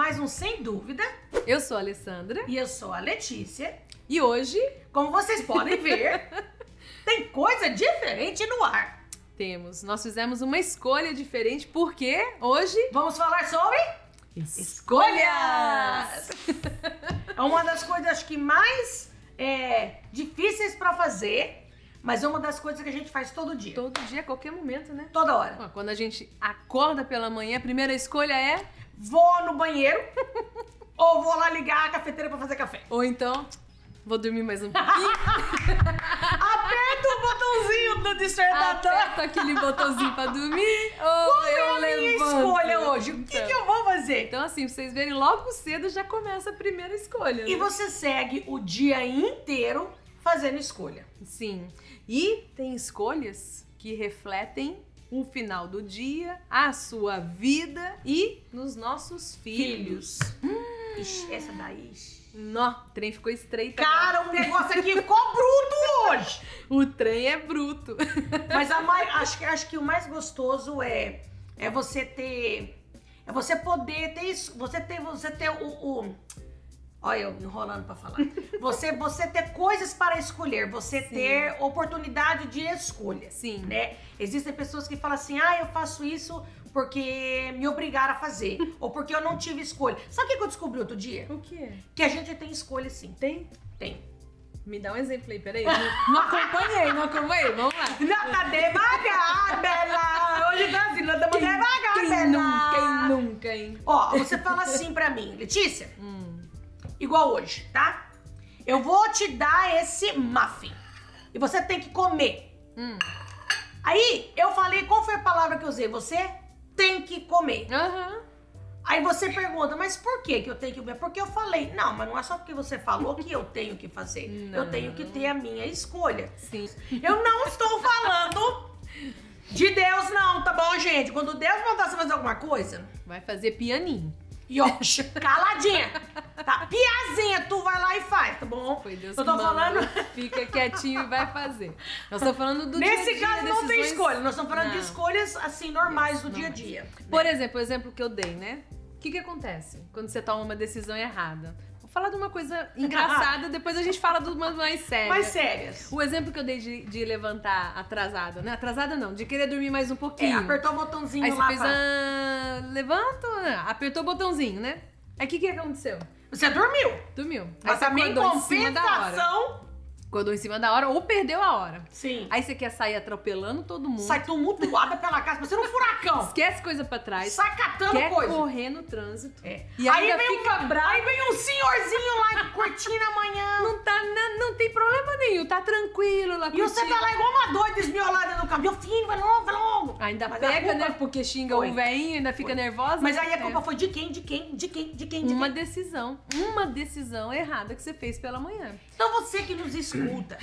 mais um Sem Dúvida. Eu sou a Alessandra. E eu sou a Letícia. E hoje, como vocês podem ver, tem coisa diferente no ar. Temos. Nós fizemos uma escolha diferente porque hoje vamos falar sobre escolhas. É uma das coisas que mais difíceis para fazer, mas é uma das coisas que a gente faz todo dia. Todo dia, a qualquer momento, né? Toda hora. Quando a gente acorda pela manhã, a primeira escolha é: vou no banheiro ou vou lá ligar a cafeteira para fazer café. Ou então, vou dormir mais um pouquinho. Aperta o botãozinho do despertador. Aperta aquele botãozinho pra dormir. Qual é a minha escolha hoje? O que, que eu vou fazer? Então assim, pra vocês verem, logo cedo já começa a primeira escolha. E né? Você segue o dia inteiro fazendo escolha. Sim. E tem escolhas que refletem o final do dia, a sua vida e nos nossos filhos. Ixi, essa daí... Nó, o trem ficou estreito. Cara, o negócio aqui ficou bruto hoje. O trem é bruto. Mas acho que o mais gostoso é você ter... É você poder ter isso. Você ter o... Olha eu enrolando pra falar. Você ter coisas para escolher. Você Sim. ter oportunidade de escolha. Sim. Né? Existem pessoas que falam assim: ah, eu faço isso porque me obrigaram a fazer. Ou porque eu não tive escolha. Sabe o que eu descobri outro dia? O quê? Que a gente tem escolha sim. Tem? Tem. Me dá um exemplo aí, peraí. Não acompanhei. Vamos lá. Não, tá devagar, Bela. Hoje tá assim, nós estamos devagar, Bela. Quem nunca, hein? Ó, você fala assim pra mim: Letícia, igual hoje, tá? Eu vou te dar esse muffin e você tem que comer. Aí eu falei, qual foi a palavra que eu usei? Você tem que comer. Aí você pergunta, mas por que eu tenho que comer? Porque eu falei. Não, mas não é só porque você falou que eu tenho que fazer. Não. Eu tenho que ter a minha escolha. Sim. Eu não estou falando de Deus não, tá bom, gente? Quando Deus mandar você fazer alguma coisa... Vai fazer pianinho. E ó, caladinha. Tá, piazinha, tu vai lá e faz, tá bom? Foi Deus. Eu tô falando... Fica quietinho e vai fazer. Nós estamos falando do dia a dia. Nesse caso não tem escolha. Nós estamos falando de escolhas, assim, normais do dia a dia. Por exemplo, o exemplo que eu dei, né? O que que acontece quando você toma uma decisão errada? Vou falar de uma coisa engraçada, depois a gente fala de umas mais sérias. Mais sérias. O exemplo que eu dei de levantar atrasada, né? Atrasada não, de querer dormir mais um pouquinho. É, apertou o botãozinho lá. Aí você fez, levanto, apertou o botãozinho, né? Aí o que que aconteceu? Você dormiu. Dormiu. Mas a minha compensação... Acordou em cima da hora ou perdeu a hora. Sim. Aí você quer sair atropelando todo mundo. Sai tumultuada pela casa, você é um furacão. Esquece coisa pra trás. Sai catando coisa. Quer correr no trânsito. É. E aí vem um senhorzinho lá curtindo amanhã. Não tem problema nenhum, tá tranquilo lá curtindo. E você tá lá igual uma doida esmiolada no caminho. Meu filho, vai logo. Ainda mas pega, né? Porque xinga o velhinho, ainda fica nervosa. Mas aí a culpa foi de quem, de quem, de quem, de quem? Uma decisão errada que você fez pela manhã. Então você que nos escuta,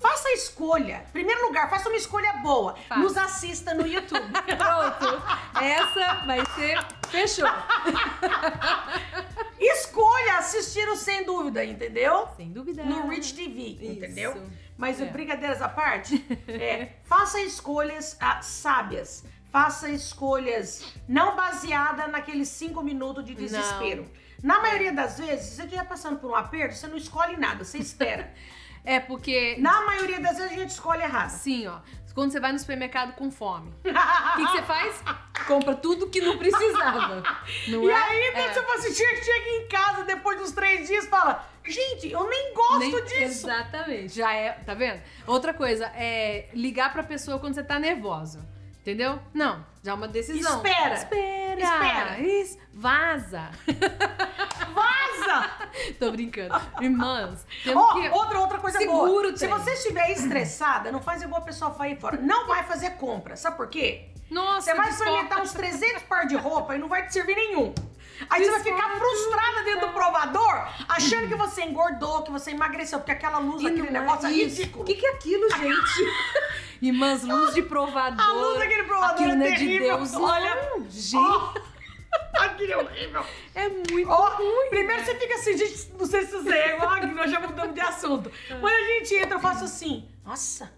faça a escolha. Em primeiro lugar, faça uma escolha boa. Faça. Nos assista no YouTube. Pronto. Essa vai ser... Fechou. Escolha assistir o Sem Dúvida, entendeu? Sem dúvida. No Rich TV, entendeu? Isso. Mas brincadeiras à parte, faça escolhas sábias. Faça escolhas não baseada naqueles 5 minutos de desespero. Não. Na maioria das vezes, você já passando por um aperto, você não escolhe nada, você espera. Porque... Na maioria das vezes a gente escolhe errado. Sim, ó. Quando você vai no supermercado com fome, o que você faz? Compra tudo que não precisava. Não e aí, quando você chega em casa depois dos 3 dias, fala: gente, eu nem gosto disso. Exatamente. Já tá vendo? Outra coisa é ligar pra pessoa quando você tá nervosa. Entendeu? Não, já é uma decisão. Espera. Isso. Vaza. Vaza! Tô brincando. Irmãs, outra coisa boa. Se você estiver estressada, não faz igual a pessoa vai fora. Não vai fazer compra. Sabe por quê? Nossa, você vai experimentar uns 300 par de roupa e não vai te servir nenhum. Aí você vai ficar frustrada dentro do provador, achando que você engordou, que você emagreceu, porque aquela luz, aquele negócio é ridículo. O que é aquilo, gente? Irmãs, luz de provador. A luz daquele provador é terrível. De Deus. Olha, gente. Aquilo é horrível. É muito ruim. Primeiro você fica assim, gente, não sei se você é igual, nós já mudamos de assunto. Quando a gente entra, eu faço assim: nossa.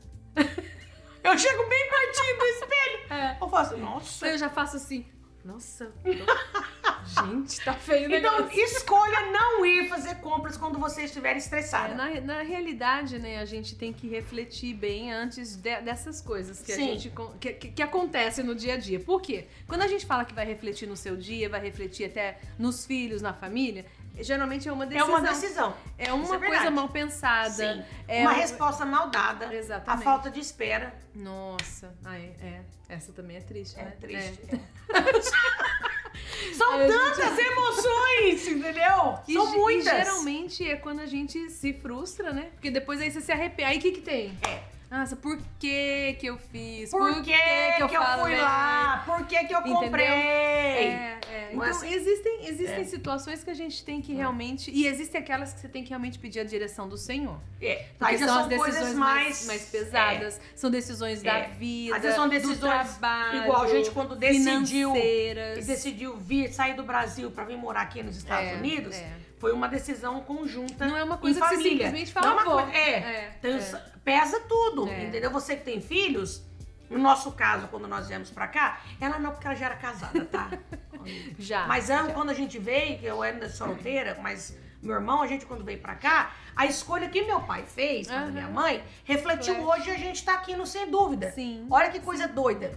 Eu chego bem pertinho do espelho. Eu faço, nossa. Eu já faço assim: nossa. Gente, tá feio o negócio. Então, escolha não ir fazer compras quando você estiver estressada. Na realidade, né, a gente tem que refletir bem antes dessas coisas que a gente que acontecem no dia a dia. Por quê? Quando a gente fala que vai refletir no seu dia, vai refletir até nos filhos, na família, geralmente é uma decisão. É uma decisão. É uma coisa mal pensada. Sim. É uma resposta mal dada. Exatamente. A falta de espera. Nossa. Ai, é. Essa também é triste, né? É triste. São tantas emoções, entendeu? São muitas. E geralmente é quando a gente se frustra, né? Porque depois aí você se arrepende. Aí o que que tem? Nossa, por que que eu fiz? Por que eu fui lá? Por que que eu comprei? Então, existem situações que a gente tem que realmente... E existem aquelas que você tem que realmente pedir a direção do Senhor. Porque são as decisões mais pesadas. São decisões da vida, às vezes são decisões do trabalho. Igual a gente quando decidiu sair do Brasil para vir morar aqui nos Estados Unidos... Foi uma decisão conjunta. Não é uma coisa que você simplesmente fala, pesa tudo, entendeu? Você que tem filhos, no nosso caso, quando nós viemos pra cá, ela não, porque ela já era casada, tá? Quando a gente veio, eu era solteira, mas meu irmão, a gente quando veio pra cá, a escolha que meu pai fez, a minha mãe, refletiu hoje e a gente tá aqui no Sem Dúvida. Sim. Olha que coisa doida.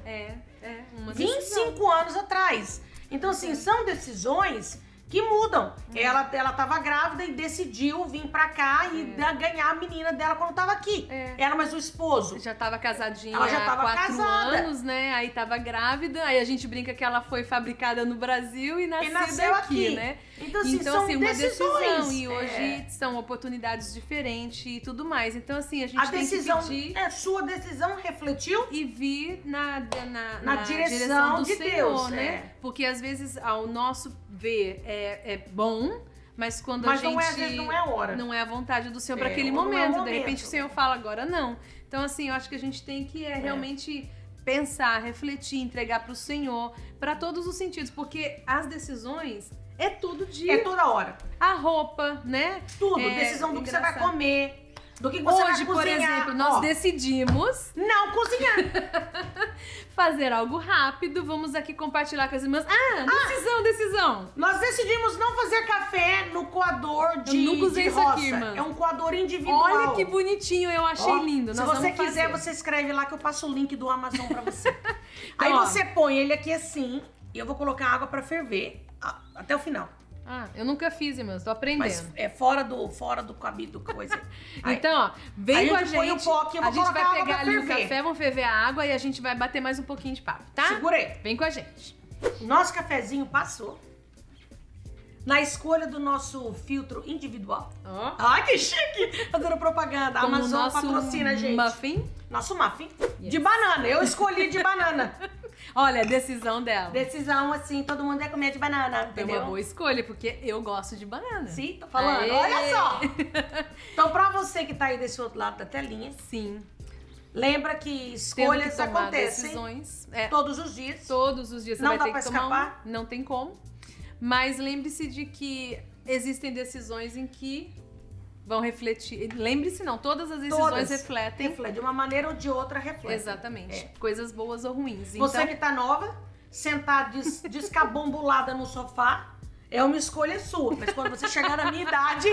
Uma 25 decisão. Anos atrás. Então, assim, são decisões... que mudam. Ela tava grávida e decidiu vir pra cá e ganhar a menina dela quando tava aqui. Ela, mas o esposo... Já tava casadinha há 4 anos, né? Aí tava grávida, aí a gente brinca que ela foi fabricada no Brasil e nasceu aqui, né? Então, assim, são uma decisão. E hoje são oportunidades diferentes e tudo mais. Então, assim, a gente tem que pedir... A sua decisão refletiu? E vir na direção do Senhor, né? Porque, às vezes, ao nosso ver... É bom, mas quando a gente... Mas às vezes não é a hora. Não é a vontade do Senhor para aquele momento. De repente o Senhor fala, agora não. Então, assim, eu acho que a gente tem que realmente pensar, refletir, entregar para o Senhor, para todos os sentidos. Porque as decisões é todo dia. É toda hora. A roupa, né? Tudo. Decisão do que você vai comer. Do que você vai cozinhar. Por exemplo, nós decidimos... Não cozinhar! Fazer algo rápido. Vamos aqui compartilhar com as irmãs. Decisão! Nós decidimos não fazer café no coador de roça. Eu nunca usei isso aqui, irmã. É um coador individual. Olha que bonitinho, eu achei lindo. Se você quiser, você escreve lá que eu passo o link do Amazon pra você. Então, aí você põe ele aqui assim e eu vou colocar água pra ferver até o final. Eu nunca fiz, irmãs, tô aprendendo. Mas é fora do cabido, coisa. Então, ó, vem com a gente. A gente vai pegar ali o café, vamos ferver a água e a gente vai bater mais um pouquinho de papo, tá? Segurei. Vem com a gente. Nosso cafezinho passou na escolha do nosso filtro individual. Ai, que chique! Fazendo propaganda. A Amazon patrocina a gente. Nosso muffin. Yes. De banana. Eu escolhi de banana. Olha, a decisão dela. Decisão, assim, todo mundo ia comer de banana, entendeu? É uma boa escolha, porque eu gosto de banana. Sim, tô falando. Aê. Olha só! Então, pra você que tá aí desse outro lado da telinha... Sim. Lembra que escolhas acontecem todos os dias. Todos os dias você vai ter que tomar. Não dá pra escapar. Não tem como. Mas lembre-se de que existem decisões em que... Vão refletir. Lembre-se, não. Todas as decisões refletem. De uma maneira ou de outra refletem. Exatamente. Coisas boas ou ruins. Você então... que tá nova, sentada descabombulada no sofá, é uma escolha sua. Mas quando você chegar na minha idade,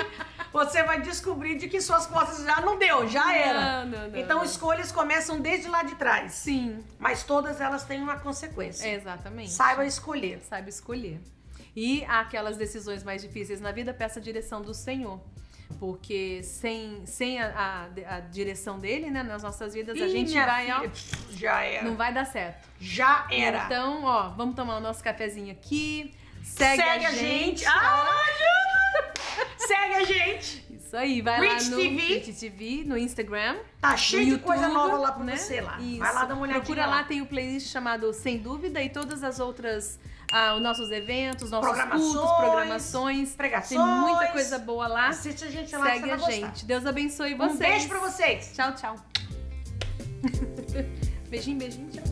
você vai descobrir de que suas costas já não deu, já era. Não, então escolhas começam desde lá de trás. Sim. Mas todas elas têm uma consequência. Exatamente. Saiba escolher. Saiba escolher. E aquelas decisões mais difíceis na vida, peça a direção do Senhor. Porque sem a direção dele, né, nas nossas vidas, a gente vai... Já era. Não vai dar certo. Já era. Então, ó, vamos tomar o nosso cafezinho aqui. Segue a gente. Segue a gente. Isso aí, vai Rich lá no Rich TV, no Instagram. Tá cheio de coisa nova lá pra você lá. Isso. Vai lá dar uma olhadinha. Procura lá, tem o playlist chamado Sem Dúvida e todas as outras... os nossos eventos, nossos cultos, programações, pregações. Tem muita coisa boa lá. Assiste a gente lá. Segue a gente. Deus abençoe vocês. Um beijo pra vocês. Tchau, tchau. Beijinho, beijinho, tchau.